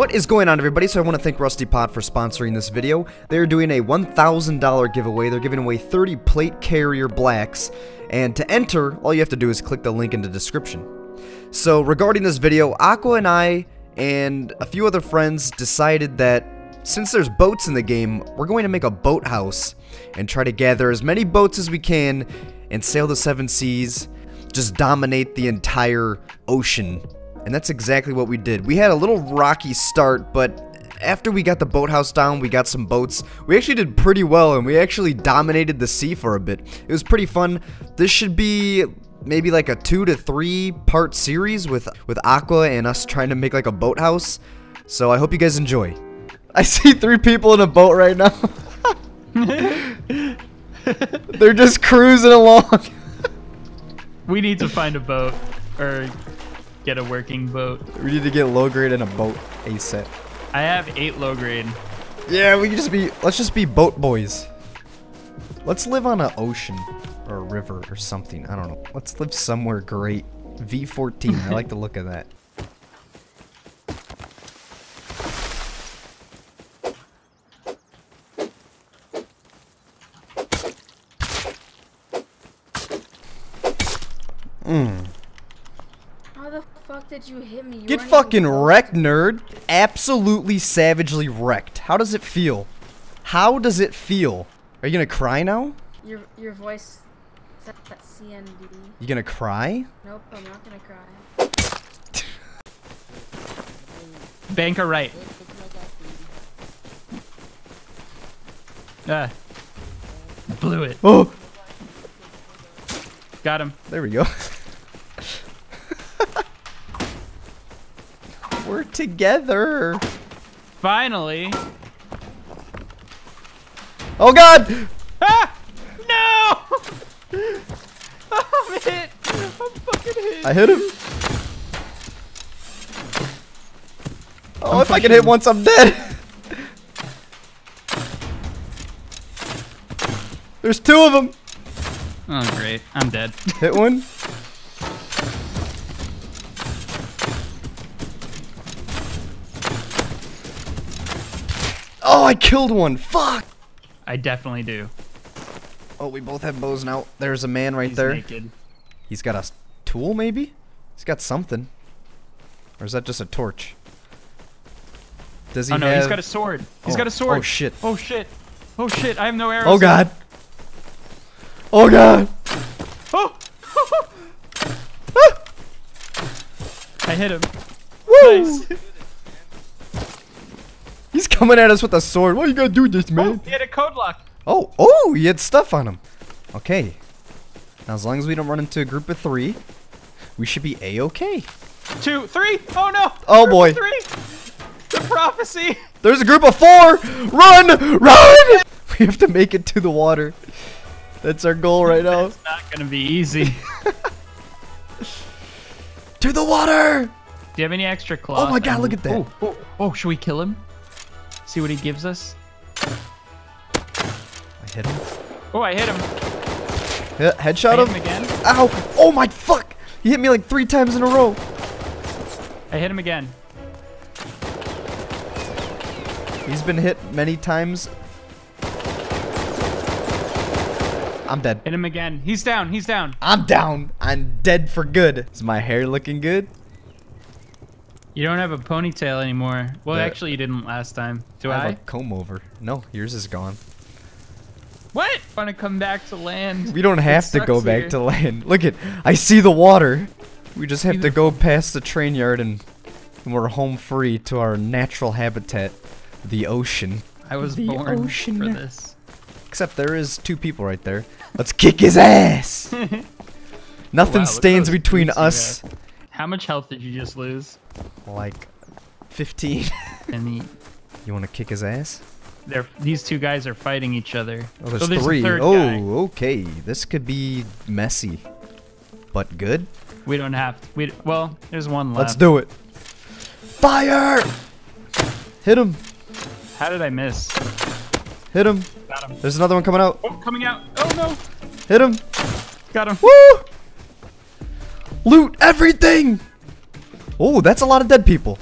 What is going on, everybody? So I want to thank Rusty Pot for sponsoring this video. They're doing a $1,000 giveaway. They're giving away 30 plate carrier blacks, and to enter, all you have to do is click the link in the description. So regarding this video, Aqua and I and a few other friends decided that since there's boats in the game, we're going to make a boat house and try to gather as many boats as we can and sail the seven seas, just dominate the entire ocean. And that's exactly what we did. We had a little rocky start, but after we got the boathouse down, we got some boats. We actually did pretty well, and we actually dominated the sea for a bit. It was pretty fun. This should be maybe like a 2 to 3 part series with Aqua and us trying to make like a boathouse. So I hope you guys enjoy. I see 3 people in a boat right now. They're just cruising along. We need to find a boat, or get a working boat. We need to get low grade and a boat ASAP. I have 8 low grade. Yeah, we can just be, let's just be boat boys. Let's live on an ocean or a river or something. I don't know. Let's live somewhere great. V14, I like the look of that. How the fuck did you hit me? Get fucking wrecked, nerd. Absolutely savagely wrecked. How does it feel? How does it feel? Are you gonna cry now? Your voice. That CND. You gonna cry? Nope, I'm not gonna cry. Banker right. Blew it. Oh. Got him. There we go. We're together. Finally. Oh god! Ah! No! I'm hit! I'm fucking hit! I hit him. Oh, I'm if I can hit once, I'm dead. There's 2 of them. Oh great, I'm dead. Hit one. Oh, I killed one. Fuck. I definitely do. Oh, we both have bows now. There's a man right there. He's naked. He's got a tool, maybe? He's got something. Or is that just a torch? Does he have... Oh no, he's got a sword. He's got a sword. Oh shit. Oh shit. Oh shit, I have no arrows. Oh god. Oh god! Oh! Ah! I hit him. Woo! Nice. He's coming at us with a sword. What are you gonna do with this, man? Oh, he had a code lock. Oh, oh, he had stuff on him. Okay. Now, as long as we don't run into a group of 3, we should be A-okay. 2, 3! Oh no! Oh group boy! 3! The prophecy! There's a group of 4! Run! Run! We have to make it to the water. That's our goal right now. It's not gonna be easy. To the water! Do you have any extra claws? Oh my god, look at that. Oh, oh, oh, should we kill him? See what he gives us? I hit him. Oh, I hit him. Headshot him. Again. Ow! Oh my fuck! He hit me like 3 times in a row. I hit him again. He's been hit many times. I'm dead. Hit him again. He's down. He's down. I'm down. I'm dead for good. Is my hair looking good? You don't have a ponytail anymore. Well, yeah. Actually, you didn't last time. Do I? I have a comb over. No, yours is gone. What? I want to come back to land. We don't have to go back to land. Look at, I see the water. We just have to go past the train yard and we're home free to our natural habitat, the ocean. I was born for this. Except there is 2 people right there. Let's kick his ass! Nothing stands between us. How much health did you just lose? Like 15. You want to kick his ass? These 2 guys are fighting each other. Oh, there's, so there's 3. Oh, okay. This could be messy, but good. We don't have to. Well, there's 1 left. Let's do it. Fire! Hit him. How did I miss? Hit him. Got him. There's another one coming out. Oh, coming out. Oh, no. Hit him. Got him. Woo! Loot everything. Oh, that's a lot of dead people.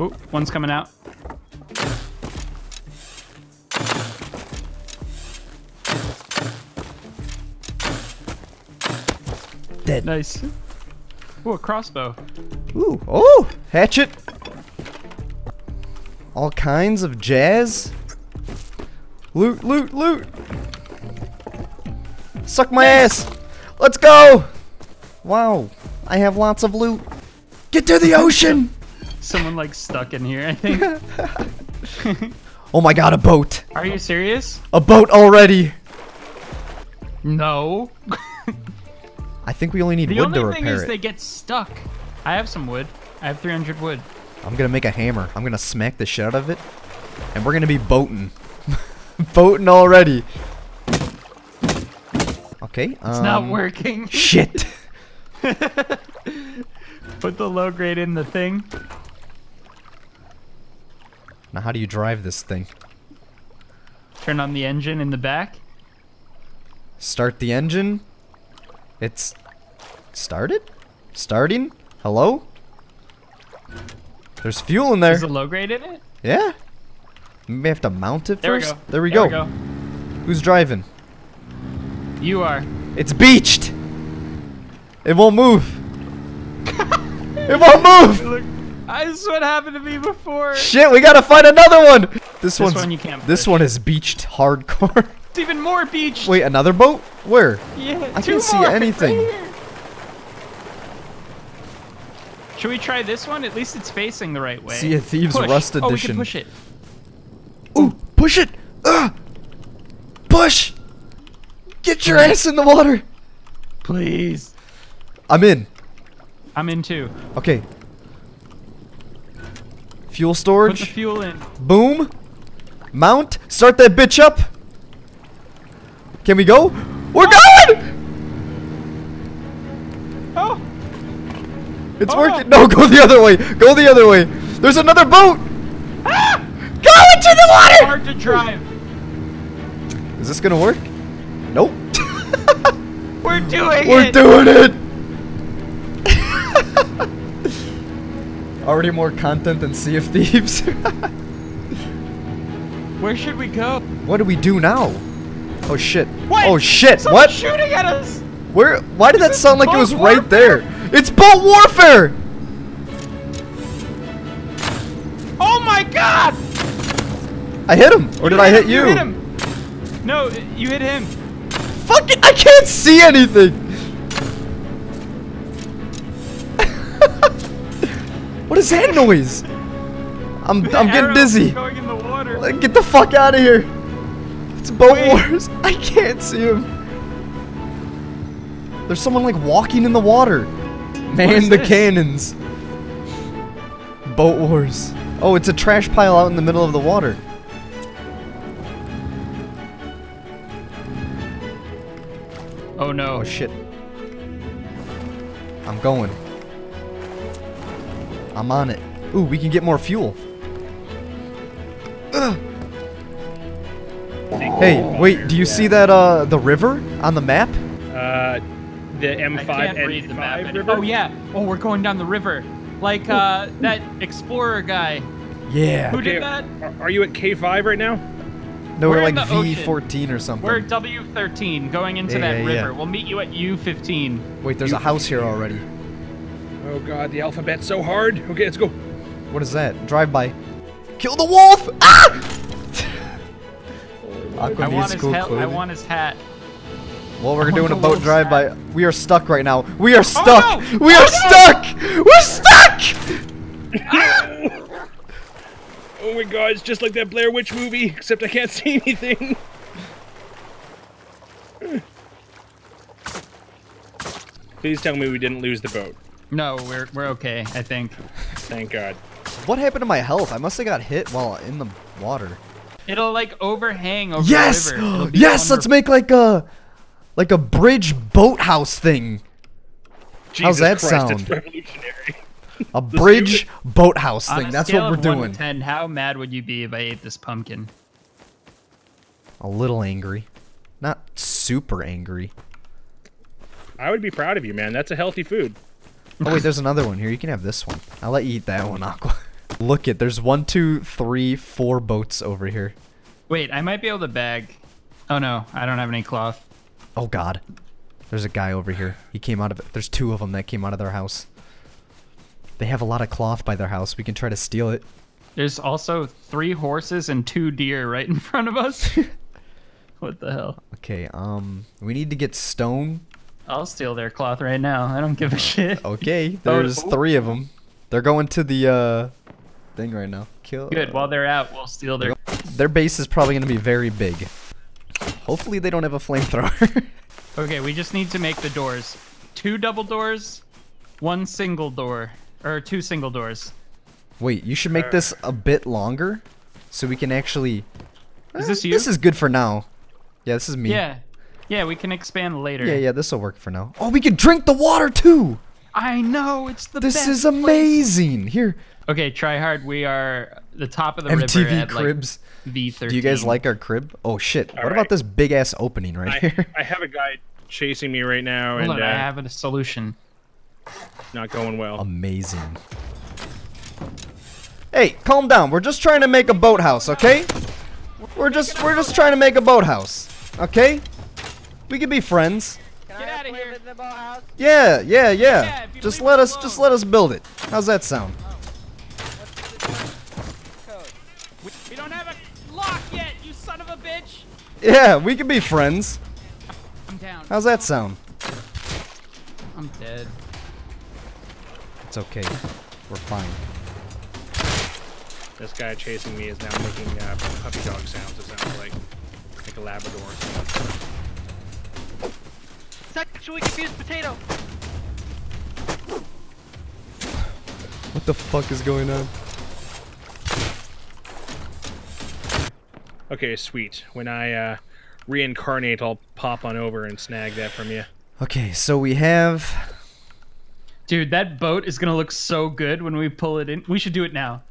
Oh, one's coming out. Dead. Nice. Ooh, a crossbow. Ooh, oh, hatchet. All kinds of jazz. Loot, loot, loot. Suck my ass. Let's go. Wow, I have lots of loot. Get to the ocean. Someone like stuck in here, I think. Oh my god, a boat. Are you serious? A boat already. No. I think we only need wood to repair it. The only thing is they get stuck. I have some wood. I have 300 wood. I'm gonna make a hammer. I'm gonna smack the shit out of it. And we're gonna be boating. Boating already. Okay, it's not working. Shit. Put the low grade in the thing. Now how do you drive this thing? Turn on the engine in the back. Start the engine. It's started? Starting? Hello? There's fuel in there. Is the low grade in it? Yeah. We may have to mount it first. There we go. There we go. Who's driving? You are. It's beached. It won't move. It won't move. Look, this is what happened to me before. Shit, we gotta find another one. This one you can't push. This one is beached hardcore. It's even more beached. Wait, another boat? Where? Yeah, I can't see anything. Right here. Should we try this one? At least it's facing the right way. Sea of Thieves Rust Edition. Oh, we can push it. Ooh, push it! Push! Get your ass in the water! Please. I'm in. I'm in too. Okay. Fuel storage. Put the fuel in. Boom. Mount. Start that bitch up. Can we go? We're going! Oh! It's working. No, go the other way. Go the other way. There's another boat. Ah! Go into the water. It's hard to drive. Is this gonna work? Nope. We're doing it. We're doing it. Already more content than Sea of Thieves. Where should we go? What do we do now? Oh shit. What? Oh shit. Someone what? Shooting at us. Where? Why did that sound like it was right there? It's boat warfare! Oh my god! I hit him! Or did I hit you? You hit him! No, you hit him. Fuck it! I can't see anything! What is that noise? I'm getting dizzy. Going in the water. Get the fuck out of here! It's boat wars! I can't see him! There's someone like walking in the water! Man the cannons. Boat wars. Oh, it's a trash pile out in the middle of the water. Oh no. Oh shit. I'm going. I'm on it. Ooh, we can get more fuel. Ugh. Hey, wait, do you see that the river on the map? The M5 and river. Oh yeah. Oh, we're going down the river, like that explorer guy. Yeah. Who did that? Are you at K5 right now? No, we're like V14 or something. We're W13 going into that river. We'll meet you at U15. Wait, there's a house here already. Oh god, the alphabet's so hard. Okay, let's go. What is that? Drive by. Kill the wolf! Ah! Aqua needs school clothing. I want his hat. Well, we're doing a boat drive-by. We are stuck right now. We are stuck. Oh, no. We are stuck. We're stuck. Oh my god, it's just like that Blair Witch movie, except I can't see anything. Please tell me we didn't lose the boat. No, we're okay, I think. Thank god. What happened to my health? I must have got hit while in the water. It'll like overhang over the river. Yes, let's make like a bridge boathouse thing. Jesus How's that sound? It's revolutionary. A bridge boathouse thing. That's what we're doing. On a scale of 1 to 10, how mad would you be if I ate this pumpkin? A little angry. Not super angry. I would be proud of you, man. That's a healthy food. Oh, wait, there's another one here. You can have this one. I'll let you eat that one, Aqua. Look it, there's 4 boats over here. Wait, I might be able to bag. Oh no, I don't have any cloth. Oh god. There's a guy over here. He came out of it. There's 2 of them that came out of their house. They have a lot of cloth by their house. We can try to steal it. There's also 3 horses and 2 deer right in front of us. What the hell? Okay, we need to get stone. I'll steal their cloth right now. I don't give a shit. Okay, there's 3 of them. They're going to the thing right now. Kill. Good. While they're out, we'll steal their. Their base is probably gonna be very big. Hopefully they don't have a flamethrower. Okay, we just need to make the doors. 2 double doors, 1 single door, or 2 single doors. Wait, you should make this a bit longer, so we can actually. Is this you? This is good for now. Yeah, this is me. Yeah, yeah, we can expand later. Yeah, yeah, this will work for now. Oh, we can drink the water too. I know, it's the best. This is amazing. Place. Here. Okay, try hard. We are the top of the MTV river at Cribs. Like V13. Do you guys like our crib? Oh shit! All what right. about this big ass opening right here? I have a guy chasing me right now, Hold on, I have a solution. Not going well. Amazing. Hey, calm down. We're just trying to make a boathouse, okay? We're just trying to make a boathouse, okay? We can be friends. Get out of here. Yeah, yeah, yeah. Just let us build it. How's that sound? We don't have a lock yet, you son of a bitch. Yeah, we can be friends. I'm down. How's that sound? I'm dead. It's okay. We're fine. This guy chasing me is now making puppy dog sounds. It sounds like a Labrador or something. Sexually confused potato! What the fuck is going on? Okay, sweet. When I reincarnate, I'll pop on over and snag that from you. Okay, so we have... Dude, that boat is gonna look so good when we pull it in. We should do it now.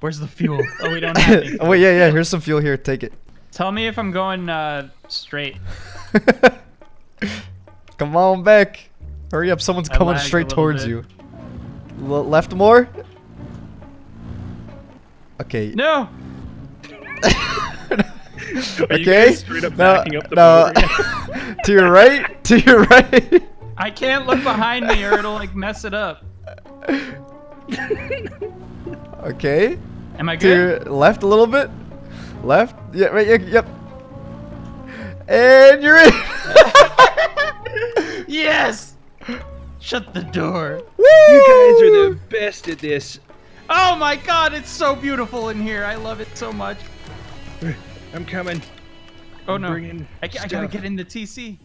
Where's the fuel? Oh, we don't have any. Oh, yeah, yeah, here's some fuel here. Take it. Tell me if I'm going straight. Come on back. Hurry up, someone's coming straight towards you. Left more? Okay. No! Okay. No. To your right? To your right? I can't look behind me or it'll, like, mess it up. Okay. Am I good? To left a little bit. Left. Yeah. Right. Yeah, yep. And you're in. Yes. Shut the door. Woo! You guys are the best at this. Oh my God! It's so beautiful in here. I love it so much. I'm coming. Oh no! I gotta get in the TC.